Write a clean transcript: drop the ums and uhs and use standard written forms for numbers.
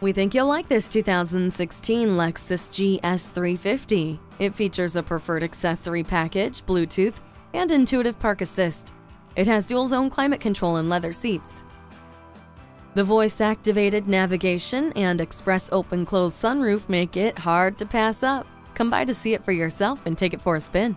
We think you'll like this 2016 Lexus GS 350. It features a preferred accessory package, Bluetooth, and intuitive park assist. It has dual zone climate control and leather seats. The voice-activated navigation and express open-close sunroof make it hard to pass up. Come by to see it for yourself and take it for a spin.